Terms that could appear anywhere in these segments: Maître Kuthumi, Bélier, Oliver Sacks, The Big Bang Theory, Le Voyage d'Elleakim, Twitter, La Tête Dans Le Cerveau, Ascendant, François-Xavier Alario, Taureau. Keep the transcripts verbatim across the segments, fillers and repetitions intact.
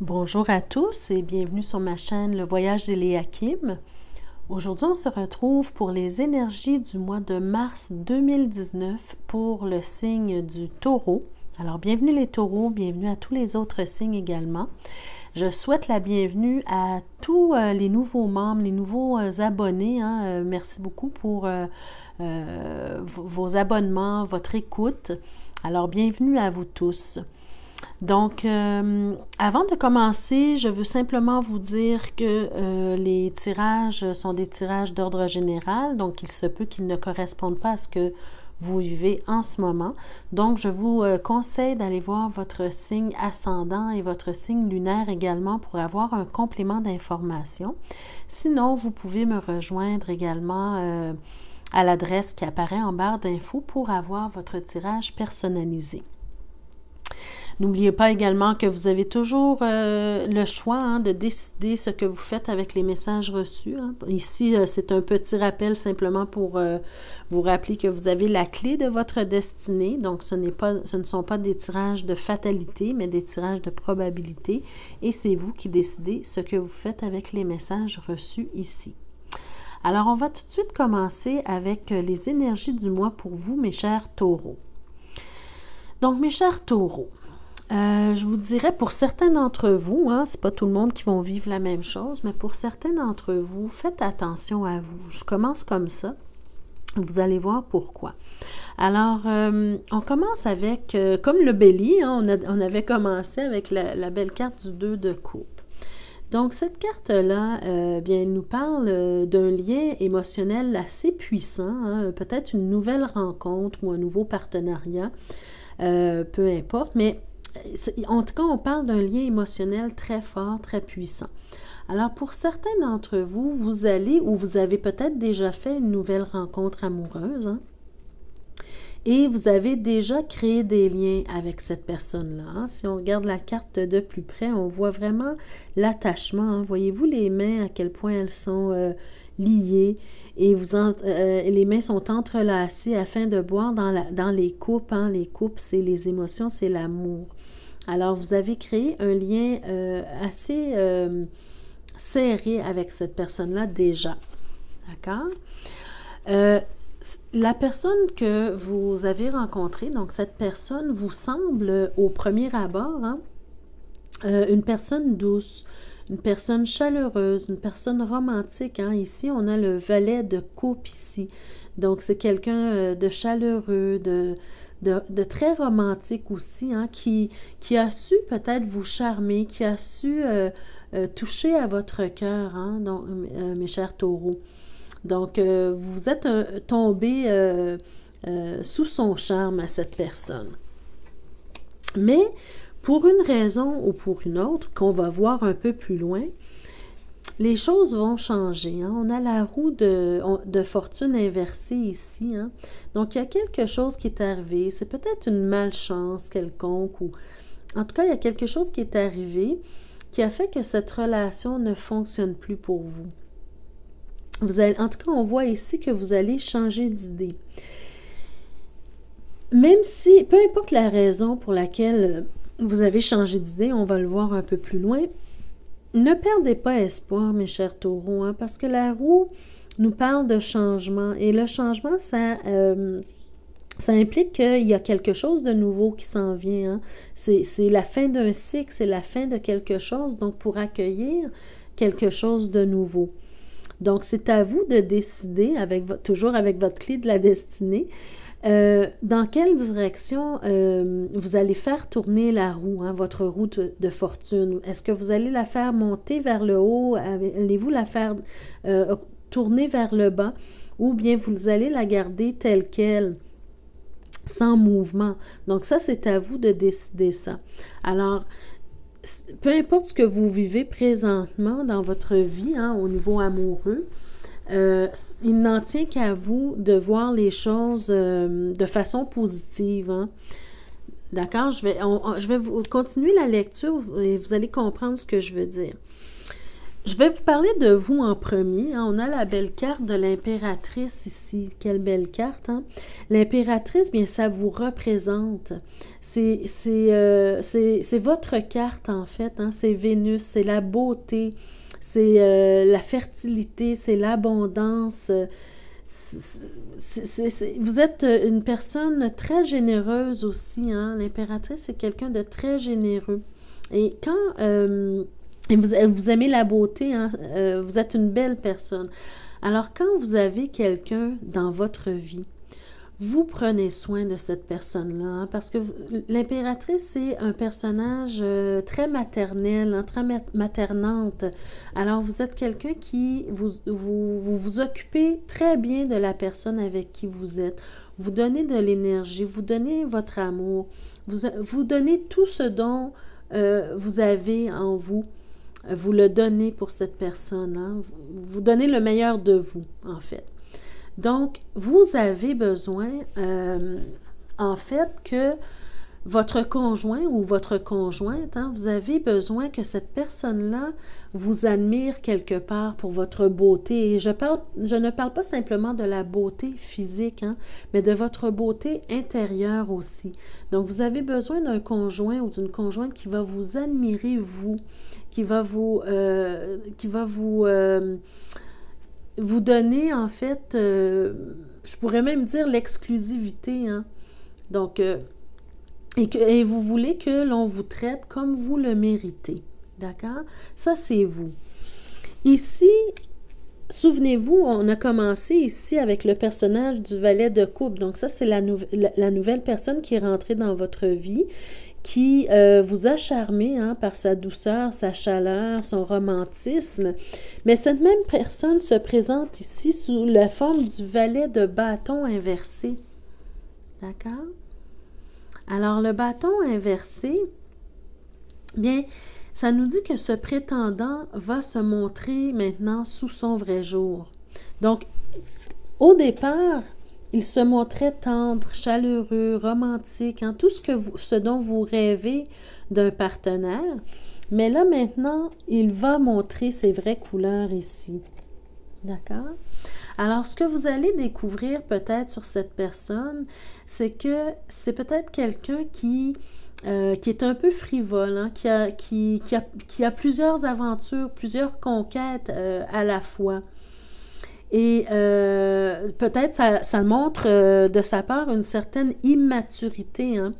Bonjour à tous et bienvenue sur ma chaîne Le Voyage d'Elleakim. Aujourd'hui, on se retrouve pour les énergies du mois de mars deux mille dix-neuf pour le signe du taureau. Alors, bienvenue les taureaux, bienvenue à tous les autres signes également. Je souhaite la bienvenue à tous les nouveaux membres, les nouveaux abonnés. Hein. Merci beaucoup pour euh, euh, vos abonnements, votre écoute. Alors, bienvenue à vous tous. Donc, euh, avant de commencer, je veux simplement vous dire que euh, les tirages sont des tirages d'ordre général, donc il se peut qu'ils ne correspondent pas à ce que vous vivez en ce moment. Donc, je vous euh, conseille d'aller voir votre signe ascendant et votre signe lunaire également pour avoir un complément d'information. Sinon, vous pouvez me rejoindre également euh, à l'adresse qui apparaît en barre d'infos pour avoir votre tirage personnalisé. N'oubliez pas également que vous avez toujours euh, le choix hein, de décider ce que vous faites avec les messages reçus. Hein. Ici, euh, c'est un petit rappel simplement pour euh, vous rappeler que vous avez la clé de votre destinée. Donc, ce n'est pas, ce ne sont pas des tirages de fatalité, mais des tirages de probabilité. Et c'est vous qui décidez ce que vous faites avec les messages reçus ici. Alors, on va tout de suite commencer avec les énergies du mois pour vous, mes chers taureaux. Donc, mes chers taureaux, Euh, je vous dirais, pour certains d'entre vous, hein, c'est pas tout le monde qui vont vivre la même chose, mais pour certains d'entre vous, faites attention à vous. Je commence comme ça. Vous allez voir pourquoi. Alors, euh, on commence avec, euh, comme le bélier, hein, on, a, on avait commencé avec la, la belle carte du deux de coupe. Donc, cette carte-là, euh, bien, elle nous parle euh, d'un lien émotionnel assez puissant, hein, peut-être une nouvelle rencontre ou un nouveau partenariat, euh, peu importe, mais en tout cas, on parle d'un lien émotionnel très fort, très puissant. Alors, pour certains d'entre vous, vous allez ou vous avez peut-être déjà fait une nouvelle rencontre amoureuse, hein, et vous avez déjà créé des liens avec cette personne-là. Hein. Si on regarde la carte de plus près, on voit vraiment l'attachement. Hein. Voyez-vous les mains, à quel point elles sont euh, liées. Et vous en, euh, les mains sont entrelacées afin de boire dans, la, dans les coupes. Hein. Les coupes, c'est les émotions, c'est l'amour. Alors, vous avez créé un lien euh, assez euh, serré avec cette personne-là déjà. D'accord? Euh, la personne que vous avez rencontrée, donc cette personne vous semble au premier abord hein, euh, une personne douce, une personne chaleureuse, une personne romantique. Hein. Ici, on a le valet de coupe ici. Donc, c'est quelqu'un de chaleureux, de, de, de très romantique aussi, hein, qui, qui a su peut-être vous charmer, qui a su euh, euh, toucher à votre cœur, hein, donc, euh, mes chers taureaux. Donc, euh, vous êtes euh, tombé euh, euh, sous son charme à cette personne. Mais pour une raison ou pour une autre, qu'on va voir un peu plus loin, les choses vont changer. Hein? On a la roue de, de fortune inversée ici. Hein? Donc, il y a quelque chose qui est arrivé. C'est peut-être une malchance quelconque. Ou en tout cas, il y a quelque chose qui est arrivé qui a fait que cette relation ne fonctionne plus pour vous. Vous allez, en tout cas, on voit ici que vous allez changer d'idée. Même si, peu importe la raison pour laquelle vous avez changé d'idée, on va le voir un peu plus loin. Ne perdez pas espoir, mes chers taureaux, hein, parce que la roue nous parle de changement. Et le changement, ça, euh, ça implique qu'il y a quelque chose de nouveau qui s'en vient. Hein. C'est, c'est la fin d'un cycle, c'est la fin de quelque chose, donc pour accueillir quelque chose de nouveau. Donc, c'est à vous de décider, avec toujours avec votre clé de la destinée, Euh, dans quelle direction euh, vous allez faire tourner la roue, hein, votre roue de, de fortune? Est-ce que vous allez la faire monter vers le haut? Allez-vous la faire euh, tourner vers le bas? Ou bien vous allez la garder telle qu'elle, sans mouvement? Donc ça, c'est à vous de décider ça. Alors, peu importe ce que vous vivez présentement dans votre vie, hein, au niveau amoureux, Euh, il n'en tient qu'à vous de voir les choses euh, de façon positive. Hein? D'accord? Je vais, on, on, je vais vous continuer la lecture et vous allez comprendre ce que je veux dire. Je vais vous parler de vous en premier. Hein. On a la belle carte de l'impératrice ici. Quelle belle carte, hein? L'impératrice, bien, ça vous représente. C'est, c'est, euh, c'est, c'est votre carte, en fait. Hein. C'est Vénus, c'est la beauté, c'est euh, la fertilité, c'est l'abondance. C'est, c'est, c'est, c'est, vous êtes une personne très généreuse aussi. Hein. L'impératrice, c'est quelqu'un de très généreux. Et quand... Euh, Et vous, vous aimez la beauté, hein? euh, vous êtes une belle personne. Alors, quand vous avez quelqu'un dans votre vie, vous prenez soin de cette personne-là, hein? Parce que l'impératrice, c'est un personnage euh, très maternel, hein? Très maternante. Alors, vous êtes quelqu'un qui, vous vous, vous vous occupez très bien de la personne avec qui vous êtes. Vous donnez de l'énergie, vous donnez votre amour, vous, vous donnez tout ce dont euh, vous avez en vous. Vous le donnez pour cette personne, hein? Vous donnez le meilleur de vous, en fait. Donc, vous avez besoin, euh, en fait, que votre conjoint ou votre conjointe, hein, vous avez besoin que cette personne-là vous admire quelque part pour votre beauté. Et je, parle, je ne parle pas simplement de la beauté physique, hein, mais de votre beauté intérieure aussi. Donc, vous avez besoin d'un conjoint ou d'une conjointe qui va vous admirer, vous, qui va vous, euh, qui va vous, euh, vous donner, en fait, euh, je pourrais même dire l'exclusivité. Hein. Donc, euh, Et, que, et vous voulez que l'on vous traite comme vous le méritez, d'accord? Ça, c'est vous. Ici, souvenez-vous, on a commencé ici avec le personnage du valet de coupe. Donc ça, c'est la, nou- la, la nouvelle personne qui est rentrée dans votre vie, qui euh, vous a charmé, hein, par sa douceur, sa chaleur, son romantisme. Mais cette même personne se présente ici sous la forme du valet de bâton inversé, d'accord? Alors, le bâton inversé, bien, ça nous dit que ce prétendant va se montrer maintenant sous son vrai jour. Donc, au départ, il se montrait tendre, chaleureux, romantique, hein, tout ce, que vous, ce dont vous rêvez d'un partenaire. Mais là, maintenant, il va montrer ses vraies couleurs ici. D'accord? Alors, ce que vous allez découvrir peut-être sur cette personne, c'est que c'est peut-être quelqu'un qui, euh, qui est un peu frivole, hein, qui, a, qui, qui, a, qui a plusieurs aventures, plusieurs conquêtes euh, à la fois. Et euh, peut-être ça, ça montre euh, de sa part une certaine immaturité, hein.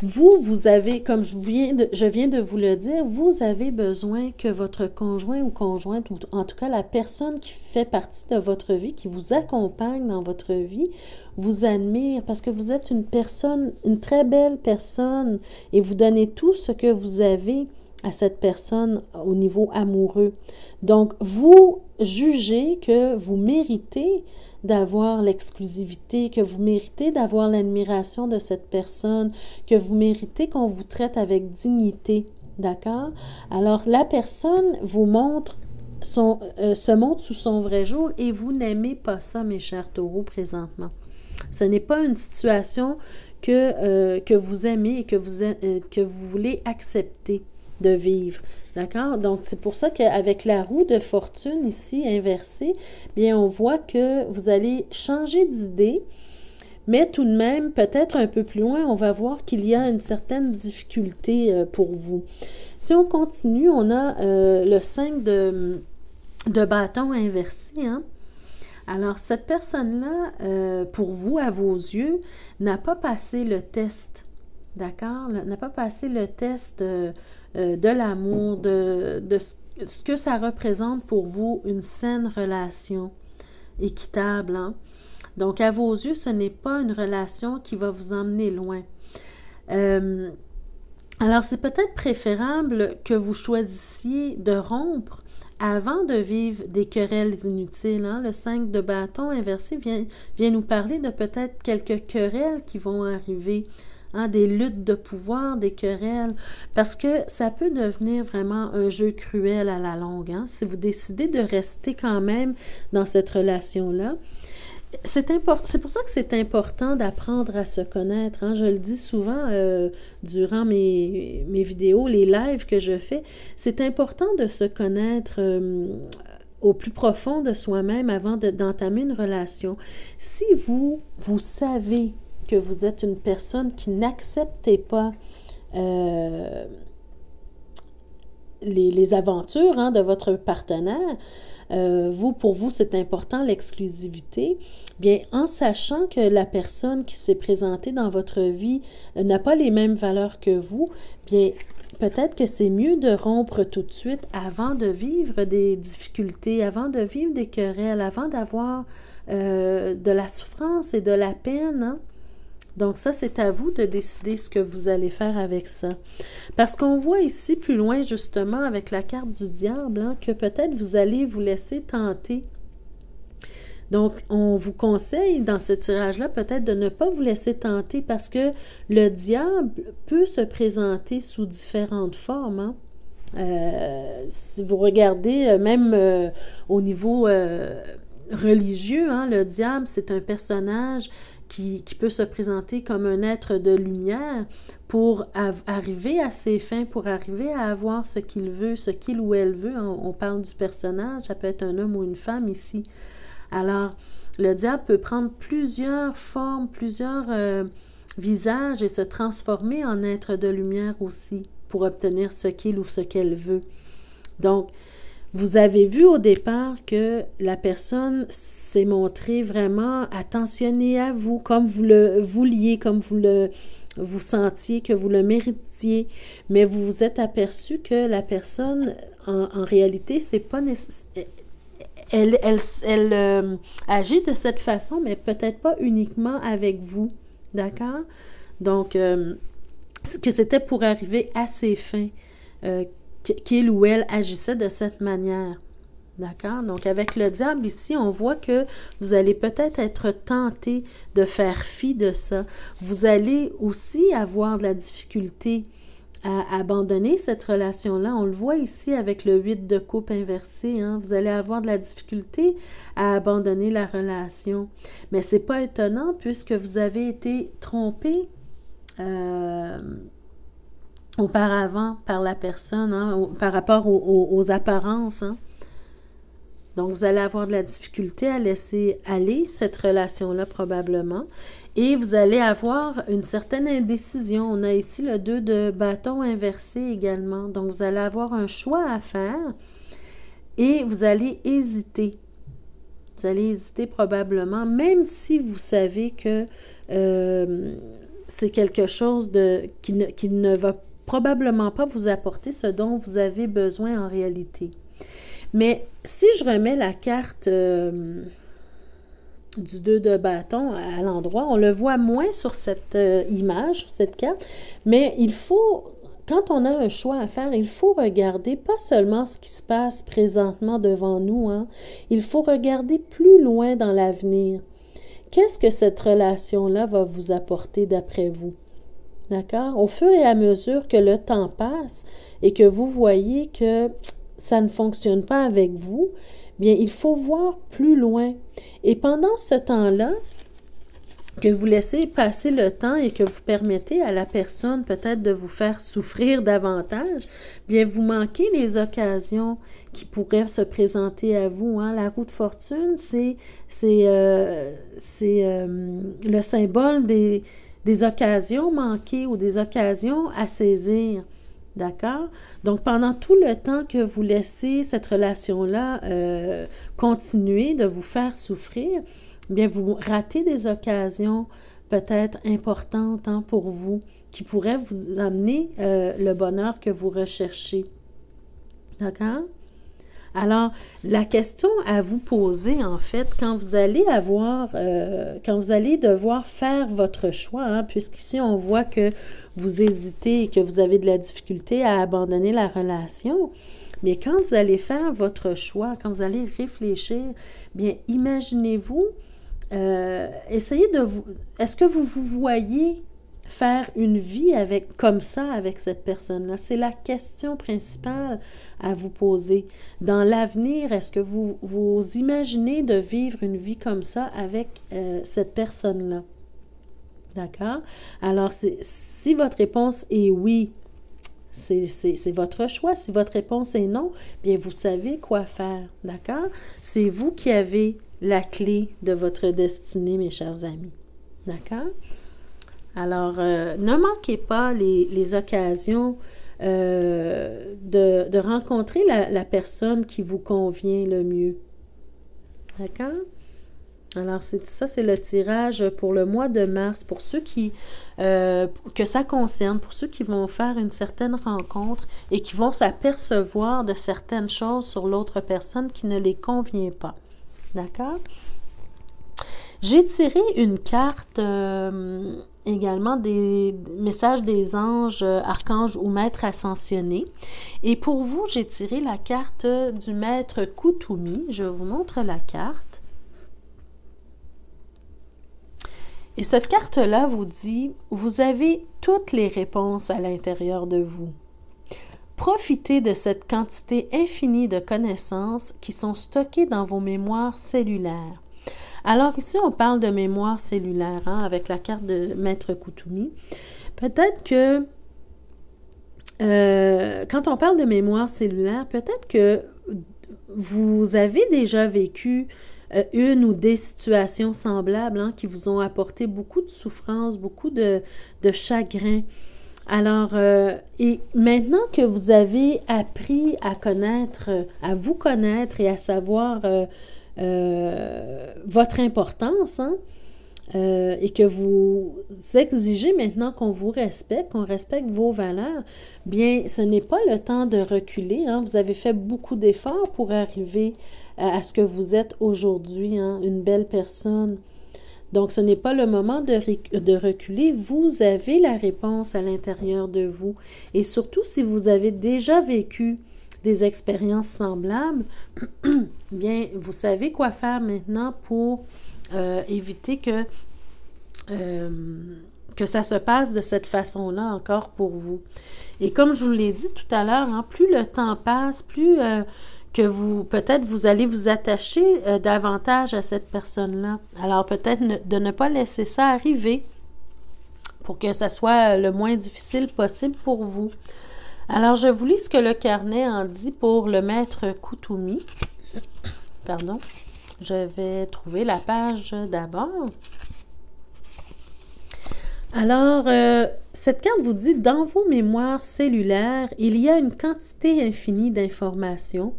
Vous, vous avez, comme je viens, de, je viens de vous le dire, vous avez besoin que votre conjoint ou conjointe, ou en tout cas la personne qui fait partie de votre vie, qui vous accompagne dans votre vie, vous admire parce que vous êtes une personne, une très belle personne et vous donnez tout ce que vous avez à cette personne au niveau amoureux. Donc, vous jugez que vous méritez d'avoir l'exclusivité, que vous méritez d'avoir l'admiration de cette personne, que vous méritez qu'on vous traite avec dignité, d'accord? Alors, la personne vous montre, son, euh, se montre sous son vrai jour et vous n'aimez pas ça, mes chers taureaux, présentement. Ce n'est pas une situation que, euh, que vous aimez et que vous, a, euh, que vous voulez accepter de vivre, d'accord? Donc, c'est pour ça qu'avec la roue de fortune ici, inversée, bien, on voit que vous allez changer d'idée, mais tout de même, peut-être un peu plus loin, on va voir qu'il y a une certaine difficulté euh, pour vous. Si on continue, on a euh, le cinq de, de bâton inversé, hein? Alors, cette personne-là, euh, pour vous, à vos yeux, n'a pas passé le test, d'accord? N'a pas passé le test... Euh, Euh, de l'amour, de, de ce que ça représente pour vous, une saine relation équitable. Hein? Donc, à vos yeux, ce n'est pas une relation qui va vous emmener loin. Euh, alors, c'est peut-être préférable que vous choisissiez de rompre avant de vivre des querelles inutiles. Hein? Le cinq de bâton inversé vient, vient nous parler de peut-être quelques querelles qui vont arriver. Hein, des luttes de pouvoir, des querelles, parce que ça peut devenir vraiment un jeu cruel à la longue, hein, si vous décidez de rester quand même dans cette relation-là. C'est impor- c'est pour ça que c'est important d'apprendre à se connaître. Hein? Je le dis souvent euh, durant mes, mes vidéos, les lives que je fais. C'est important de se connaître euh, au plus profond de soi-même avant de, d'entamer une relation. Si vous, vous savez que vous êtes une personne qui n'acceptez pas euh, les, les aventures hein, de votre partenaire, Euh, vous, pour vous, c'est important l'exclusivité, bien, en sachant que la personne qui s'est présentée dans votre vie euh, n'a pas les mêmes valeurs que vous, bien, peut-être que c'est mieux de rompre tout de suite avant de vivre des difficultés, avant de vivre des querelles, avant d'avoir euh, de la souffrance et de la peine, hein? Donc ça, c'est à vous de décider ce que vous allez faire avec ça. Parce qu'on voit ici, plus loin justement, avec la carte du diable, hein, que peut-être vous allez vous laisser tenter. Donc, on vous conseille dans ce tirage-là peut-être de ne pas vous laisser tenter parce que le diable peut se présenter sous différentes formes, hein. Euh, si vous regardez même euh, au niveau euh, religieux, hein, le diable, c'est un personnage Qui, qui peut se présenter comme un être de lumière pour av- arriver à ses fins, pour arriver à avoir ce qu'il veut, ce qu'il ou elle veut. On, on parle du personnage, ça peut être un homme ou une femme ici. Alors, le diable peut prendre plusieurs formes, plusieurs euh, visages et se transformer en être de lumière aussi pour obtenir ce qu'il ou ce qu'elle veut. Donc, vous avez vu au départ que la personne s'est montrée vraiment attentionnée à vous, comme vous le vouliez, comme vous le vous sentiez, que vous le méritiez, mais vous vous êtes aperçu que la personne, en, en réalité, c'est pas nécessaire. Elle, elle, elle euh, agit de cette façon, mais peut-être pas uniquement avec vous, d'accord? Donc, euh, que c'était pour arriver à ses fins, euh, qu'il ou elle agissait de cette manière. D'accord? Donc, avec le diable, ici, on voit que vous allez peut-être être tenté de faire fi de ça. Vous allez aussi avoir de la difficulté à abandonner cette relation-là. On le voit ici avec le huit de coupe inversé, hein? Vous allez avoir de la difficulté à abandonner la relation. Mais c'est pas étonnant puisque vous avez été trompé euh, auparavant par la personne, hein, au, par rapport au, au, aux apparences. Hein. Donc, vous allez avoir de la difficulté à laisser aller cette relation-là probablement et vous allez avoir une certaine indécision. On a ici le deux de bâton inversé également. Donc, vous allez avoir un choix à faire et vous allez hésiter. Vous allez hésiter probablement, même si vous savez que euh, c'est quelque chose de, qui, ne, qui ne va pas probablement pas vous apporter ce dont vous avez besoin en réalité. Mais si je remets la carte euh, du deux de bâton à l'endroit, on le voit moins sur cette euh, image, sur cette carte, mais il faut, quand on a un choix à faire, il faut regarder pas seulement ce qui se passe présentement devant nous, hein, il faut regarder plus loin dans l'avenir. Qu'est-ce que cette relation-là va vous apporter d'après vous? D'accord? Au fur et à mesure que le temps passe et que vous voyez que ça ne fonctionne pas avec vous, bien, il faut voir plus loin. Et pendant ce temps-là, que vous laissez passer le temps et que vous permettez à la personne peut-être de vous faire souffrir davantage, bien, vous manquez les occasions qui pourraient se présenter à vous. Hein? La roue de fortune, c'est, c'est, euh, c'est euh, le symbole des... des occasions manquées ou des occasions à saisir, d'accord? Donc, pendant tout le temps que vous laissez cette relation-là euh, continuer de vous faire souffrir, bien, vous ratez des occasions peut-être importantes hein, pour vous, qui pourraient vous amener euh, le bonheur que vous recherchez, d'accord? Alors, la question à vous poser, en fait, quand vous allez avoir, euh, quand vous allez devoir faire votre choix, hein, puisqu'ici on voit que vous hésitez et que vous avez de la difficulté à abandonner la relation, mais quand vous allez faire votre choix, quand vous allez réfléchir, bien, imaginez-vous, euh, essayez de vous, est-ce que vous vous voyez faire une vie avec, comme ça avec cette personne-là? C'est la question principale à vous poser. Dans l'avenir, est-ce que vous vous imaginez de vivre une vie comme ça avec euh, cette personne-là? D'accord? Alors, c'est, si votre réponse est oui, C'est, c'est, c'est votre choix. Si votre réponse est non, bien vous savez quoi faire, d'accord? C'est vous qui avez la clé de votre destinée, mes chers amis, d'accord? Alors, euh, ne manquez pas les, les occasions euh, de, de rencontrer la, la personne qui vous convient le mieux, d'accord? Alors, c'est, ça, c'est le tirage pour le mois de mars, pour ceux qui, euh, que ça concerne, pour ceux qui vont faire une certaine rencontre et qui vont s'apercevoir de certaines choses sur l'autre personne qui ne les convient pas. D'accord? J'ai tiré une carte euh, également des messages des anges, archanges ou maîtres ascensionnés. Et pour vous, j'ai tiré la carte du maître Kuthumi. Je vous montre la carte. Et cette carte-là vous dit, vous avez toutes les réponses à l'intérieur de vous. Profitez de cette quantité infinie de connaissances qui sont stockées dans vos mémoires cellulaires. Alors ici, on parle de mémoire cellulaire, hein, avec la carte de Maître Kuthumi. Peut-être que, euh, quand on parle de mémoire cellulaire, peut-être que vous avez déjà vécu une ou des situations semblables, hein, qui vous ont apporté beaucoup de souffrance, beaucoup de, de chagrin. Alors, euh, et maintenant que vous avez appris à connaître, à vous connaître et à savoir euh, euh, votre importance, hein, euh, et que vous exigez maintenant qu'on vous respecte, qu'on respecte vos valeurs, bien, ce n'est pas le temps de reculer, hein. Vous avez fait beaucoup d'efforts pour arriver à ce que vous êtes aujourd'hui, hein, une belle personne. Donc, ce n'est pas le moment de, ré- de reculer. Vous avez la réponse à l'intérieur de vous. Et surtout, si vous avez déjà vécu des expériences semblables, bien, vous savez quoi faire maintenant pour euh, éviter que, euh, que ça se passe de cette façon-là encore pour vous. Et comme je vous l'ai dit tout à l'heure, hein, plus le temps passe, plus... Euh, que vous, peut-être vous allez vous attacher euh, davantage à cette personne-là. Alors, peut-être ne, de ne pas laisser ça arriver pour que ça soit le moins difficile possible pour vous. Alors, je vous lis ce que le carnet en dit pour le maître Kuthumi. Pardon. Je vais trouver la page d'abord. Alors, euh, cette carte vous dit « Dans vos mémoires cellulaires, il y a une quantité infinie d'informations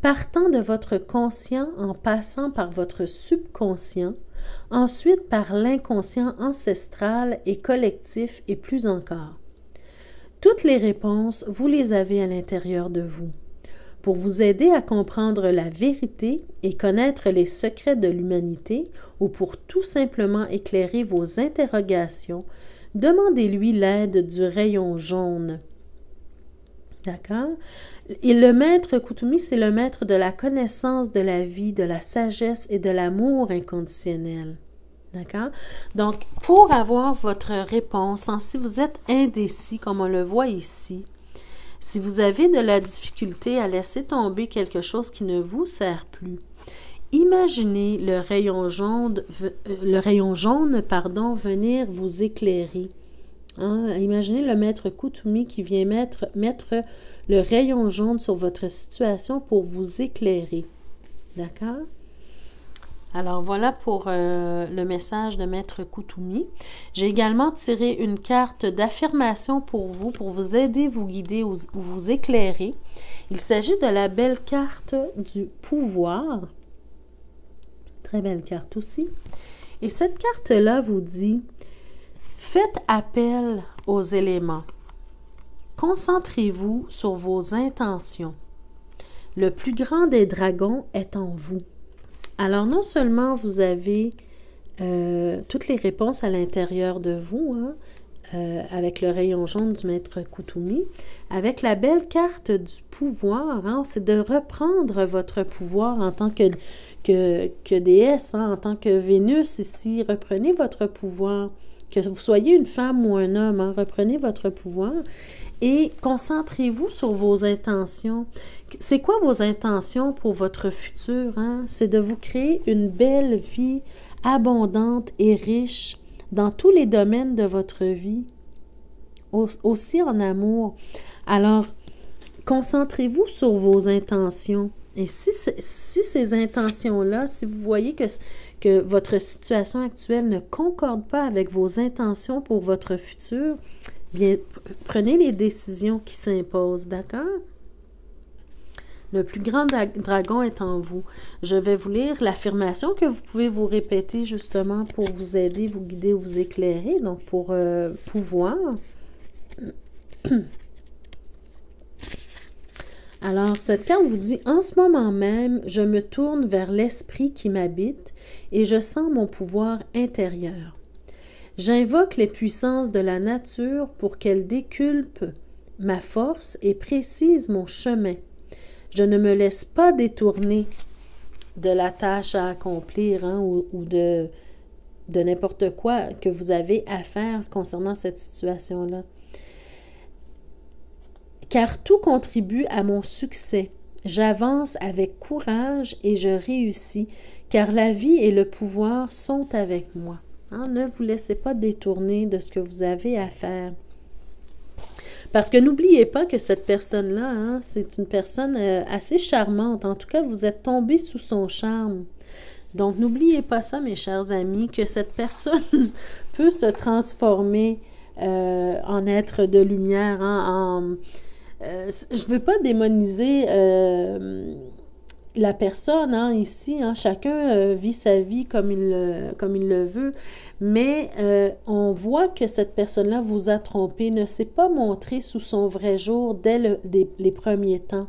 partant de votre conscient en passant par votre subconscient, ensuite par l'inconscient ancestral et collectif et plus encore. Toutes les réponses, vous les avez à l'intérieur de vous. Pour vous aider à comprendre la vérité et connaître les secrets de l'humanité, ou pour tout simplement éclairer vos interrogations, demandez-lui l'aide du rayon jaune. » D'accord? Et le maître Kuthumi, c'est le maître de la connaissance de la vie, de la sagesse et de l'amour inconditionnel. D'accord? Donc, pour avoir votre réponse, hein, si vous êtes indécis, comme on le voit ici, si vous avez de la difficulté à laisser tomber quelque chose qui ne vous sert plus, imaginez le rayon jaune, le rayon jaune pardon, venir vous éclairer. Hein? Imaginez le maître Kuthumi qui vient mettre, mettre le rayon jaune sur votre situation pour vous éclairer. D'accord? Alors, voilà pour euh, le message de Maître Kuthumi. J'ai également tiré une carte d'affirmation pour vous, pour vous aider, vous guider ou vous éclairer. Il s'agit de la belle carte du pouvoir. Très belle carte aussi. Et cette carte-là vous dit « Faites appel aux éléments. Concentrez-vous sur vos intentions. Le plus grand des dragons est en vous. » Alors, non seulement vous avez euh, toutes les réponses à l'intérieur de vous, hein, euh, avec le rayon jaune du maître Kuthumi, avec la belle carte du pouvoir, hein, c'est de reprendre votre pouvoir en tant que, que, que déesse, hein, en tant que Vénus ici, reprenez votre pouvoir, que vous soyez une femme ou un homme, hein, reprenez votre pouvoir et concentrez-vous sur vos intentions. C'est quoi vos intentions pour votre futur? Hein? C'est de vous créer une belle vie abondante et riche dans tous les domaines de votre vie, aussi en amour. Alors, concentrez-vous sur vos intentions. Et si, si ces intentions-là, si vous voyez que, que votre situation actuelle ne concorde pas avec vos intentions pour votre futur, bien, prenez les décisions qui s'imposent, d'accord? Le plus grand dragon est en vous. Je vais vous lire l'affirmation que vous pouvez vous répéter justement pour vous aider, vous guider, vous éclairer, donc pour euh, pouvoir. Alors, cette carte vous dit « En ce moment même, je me tourne vers l'esprit qui m'habite et je sens mon pouvoir intérieur. J'invoque les puissances de la nature pour qu'elles décuplent ma force et précisent mon chemin. » Je ne me laisse pas détourner de la tâche à accomplir hein, ou, ou de, de n'importe quoi que vous avez à faire concernant cette situation-là. Car tout contribue à mon succès. J'avance avec courage et je réussis, car la vie et le pouvoir sont avec moi. Hein, ne vous laissez pas détourner de ce que vous avez à faire. Parce que n'oubliez pas que cette personne-là, hein, c'est une personne euh, assez charmante. En tout cas, vous êtes tombé sous son charme. Donc, n'oubliez pas ça, mes chers amis, que cette personne peut se transformer euh, en être de lumière. Hein, en, euh, je ne veux pas démoniser euh, la personne hein, ici. Hein, chacun euh, vit sa vie comme il le, comme il le veut. Mais euh, on voit que cette personne-là vous a trompé, ne s'est pas montrée sous son vrai jour dès le, les, les premiers temps.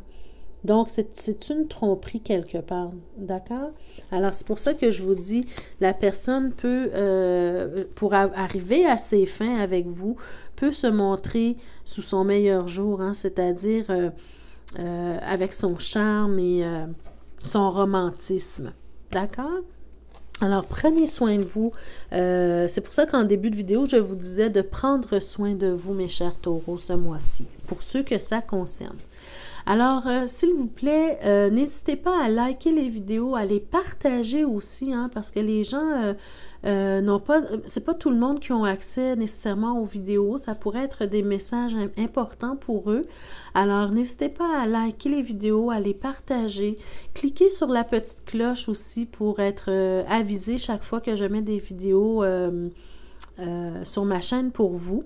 Donc, c'est, c'est une tromperie quelque part, d'accord? Alors, c'est pour ça que je vous dis, la personne peut, euh, pour a- arriver à ses fins avec vous, peut se montrer sous son meilleur jour, hein, c'est-à-dire euh, euh, avec son charme et euh, son romantisme, d'accord? Alors, prenez soin de vous. Euh, c'est pour ça qu'en début de vidéo, je vous disais de prendre soin de vous, mes chers taureaux, ce mois-ci, pour ceux que ça concerne. Alors, euh, s'il vous plaît, euh, n'hésitez pas à liker les vidéos, à les partager aussi, hein, parce que les gens euh, euh, n'ont pas... C'est pas tout le monde qui ont accès nécessairement aux vidéos. Ça pourrait être des messages importants pour eux. Alors, n'hésitez pas à liker les vidéos, à les partager. Cliquez sur la petite cloche aussi pour être euh, avisé chaque fois que je mets des vidéos euh, euh, sur ma chaîne pour vous.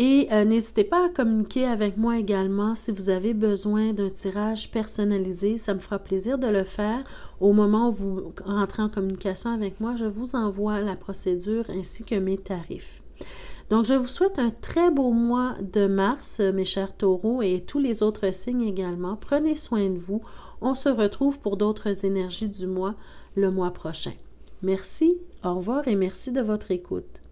Et euh, n'hésitez pas à communiquer avec moi également si vous avez besoin d'un tirage personnalisé. Ça me fera plaisir de le faire. Au moment où vous rentrez en communication avec moi, je vous envoie la procédure ainsi que mes tarifs. Donc, je vous souhaite un très beau mois de mars, mes chers taureaux, et tous les autres signes également. Prenez soin de vous. On se retrouve pour d'autres énergies du mois, le mois prochain. Merci, au revoir et merci de votre écoute.